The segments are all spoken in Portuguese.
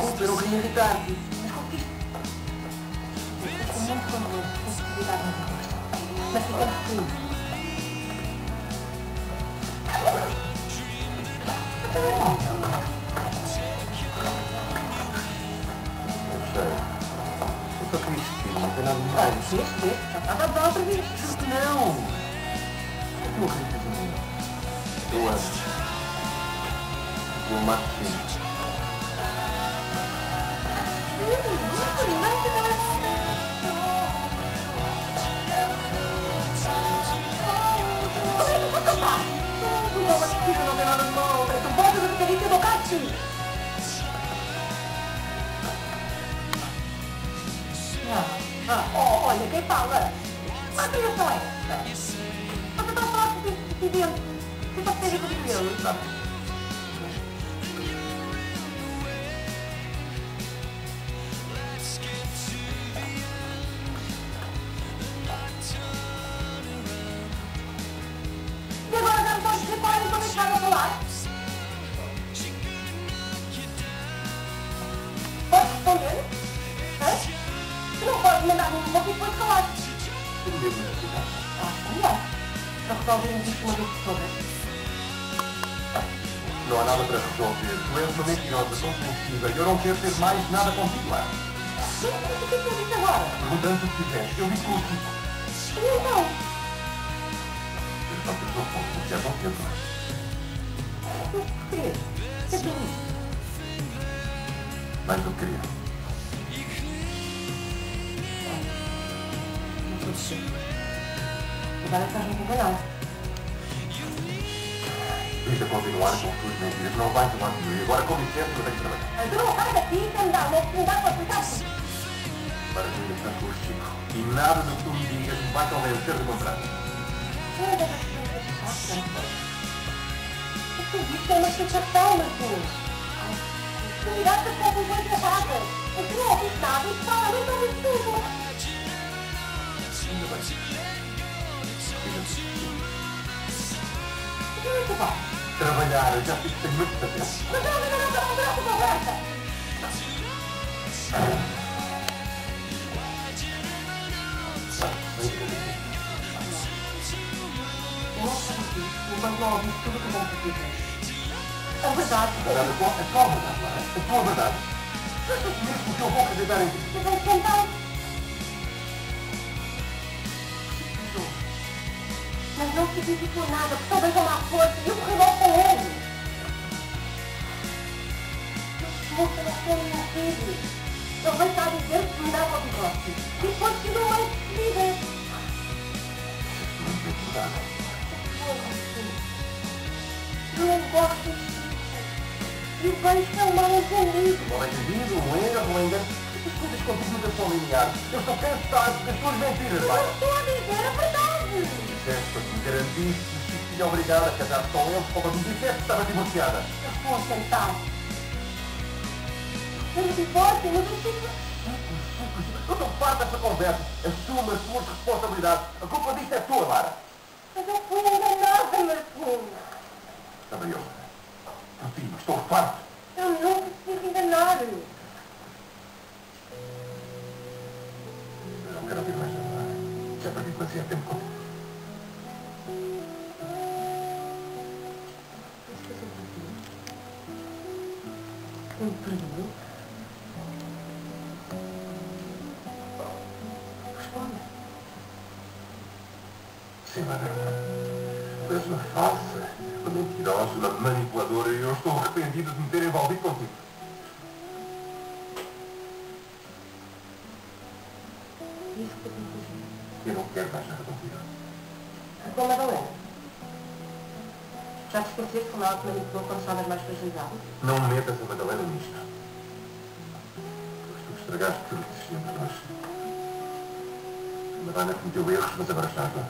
Super realidade. Mas qualquer... Como quando possibilidade não gosta. Mas ficamos tudo. Eu tô triste, não tem nada de mais. Já tava dando outra vez. Não. Eu morri de novo. Eu acho. Eu matei. Olha, quem fala? Mas a direção é essa. Você tá próximo de dentro. Você tá perto de dentro, sabe? Não há nada para resolver. Tu és uma mentirosa, tão confundida. Eu não quero ter mais nada contigo, Lara. Mas o que é que eu disse agora? Perguntando o que tiveste, eu disse contigo. E então? Eu só pergunto porque já não quero mais. Mas o que querer? O que é que eu disse? Mais do que querer. Não sou de Chico. Agora estás muito enganado. Se continuar com tudo, meu filho, não vai tomar tudo. E agora, com licença, eu tenho que trabalhar. Mas eu não saio daqui e tenho dar uma oportunidade para ficar-se. Para mim, eu estou com o Chico. E nada do que tu me digas me vai convencer de contrário. Eu não sei o que tu disse, é uma sensação, meu filho. Tu miraste as coisas bem gravadas. Eu te não ouvi nada e fala, não ouvi tudo. Ainda bem. O que é que vai? Trabalhar, eu já fico sem muito saber. É verdade. É só a verdade. Mesmo que eu vou acreditar em ti. Eu vou tentar. Mas não se vive por nada, porque talvez eu não fosse e eu corri logo com ele. Meu filho, eu vou estar dizendo que me dá para o negócio. E depois que não mais se vive. Eu gosto de Chico. E vejo que é um mal-entendido. Mal-entendido, um erro, um engano. As coisas continuam a só linear. Eu estou cansado das tuas mentiras, pai. Eu não estou a dizer a verdade. Para te garantir que Chico tinha obrigado a casar com ele, como me disseste que estava divorciada. Eu vou aceitar. Eu me divorcio, mas eu fico... Eu estou farta desta conversa. Assuma as tuas responsabilidades. A culpa disto é tua, Lara. Mas eu fui enganada, Marcinho. Também eu. Por ti, estou farto. Eu não preciso enganar. Eu não quero ouvir mais nada. Já perdi demasiado tempo contigo. Um perdão? Responde. Sim, Lara. Tu és uma falsa, uma mentirosa, uma manipuladora e eu estou arrependido de me ter envolvido contigo. Isso que eu tenho que dizer. Eu não quero mais nada contigo. Como é que é? Já te esqueceste como ela te manipulou quando estavas mais fragilizado? Não metas a Madalena nisto. Pois tu estragaste tudo que existia entre nós. A Madalena cometeu erros, mas agora estás lá.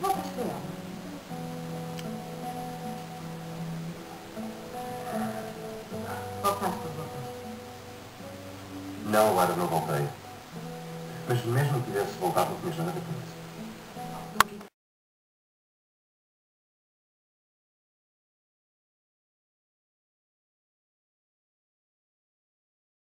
Voltas com ela. Voltaste. Não, Lara, não voltei. mas mesmo que quisesse voltar para o que já era criança,